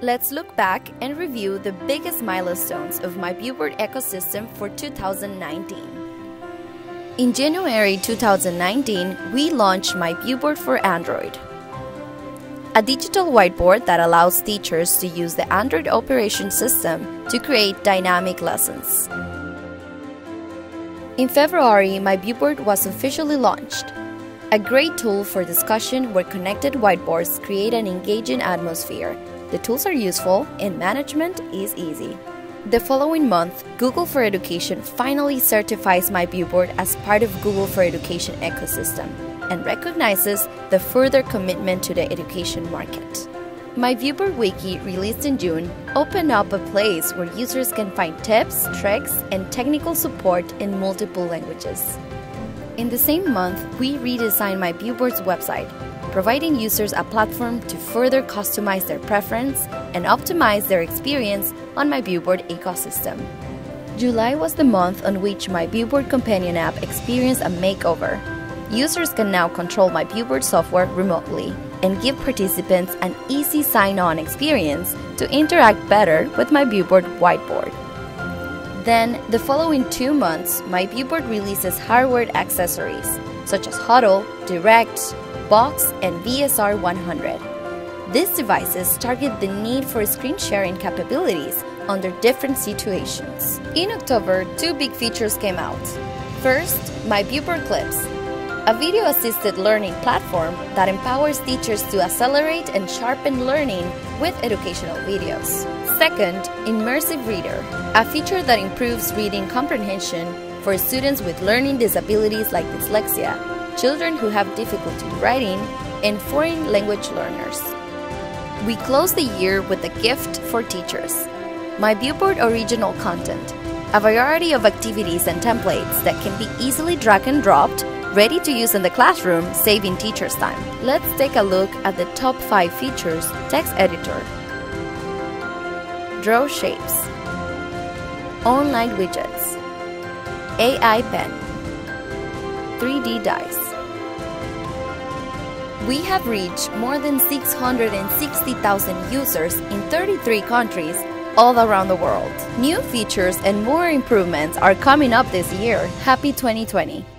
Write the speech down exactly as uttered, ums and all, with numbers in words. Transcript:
Let's look back and review the biggest milestones of MyViewBoard ecosystem for two thousand nineteen. In January two thousand nineteen, we launched MyViewBoard for Android, a digital whiteboard that allows teachers to use the Android operation system to create dynamic lessons. In February, MyViewBoard was officially launched, a great tool for discussion where connected whiteboards create an engaging atmosphere. The tools are useful and management is easy. The following month, Google for Education finally certifies MyViewBoard as part of Google for Education ecosystem and recognizes the further commitment to the education market. MyViewBoard Wiki, released in June, opened up a place where users can find tips, tricks, and technical support in multiple languages. In the same month, we redesigned MyViewBoard's website, providing users a platform to further customize their preference and optimize their experience on MyViewBoard ecosystem. July was the month on which MyViewBoard companion app experienced a makeover. Users can now control MyViewBoard software remotely and give participants an easy sign-on experience to interact better with MyViewBoard whiteboard. Then, the following two months, MyViewBoard releases hardware accessories such as Huddle, Direct, Box, and V S R one hundred. These devices target the need for screen sharing capabilities under different situations. In October, two big features came out. First, MyViewBoard Clips, a video-assisted learning platform that empowers teachers to accelerate and sharpen learning with educational videos. Second, Immersive Reader, a feature that improves reading comprehension for students with learning disabilities like dyslexia, children who have difficulty writing, and foreign language learners. We close the year with a gift for teachers, MyViewBoard original content, a variety of activities and templates that can be easily drag and dropped, ready to use in the classroom, saving teachers time. Let's take a look at the top five features. Text editor, draw shapes, online widgets, A I pen, three D dice. We have reached more than six hundred sixty thousand users in thirty-three countries all around the world. New features and more improvements are coming up this year. Happy twenty twenty!